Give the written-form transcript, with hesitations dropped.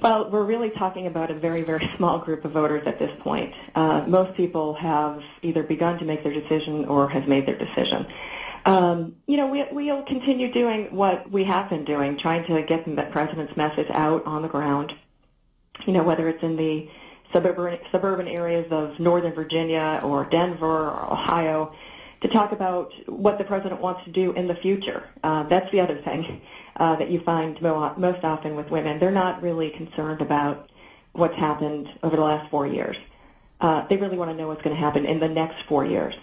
Well, we're really talking about a very, very small group of voters at this point. Most people have either begun to make their decision or have made their decision. You know, we'll continue doing what we have been doing, trying to get the president's message out on the ground, you know, whether it's in the suburban areas of Northern Virginia or Denver or Ohio, to talk about what the president wants to do in the future. That's the other thing that you find most often with women. They're not really concerned about what's happened over the last 4 years. They really want to know what's going to happen in the next 4 years.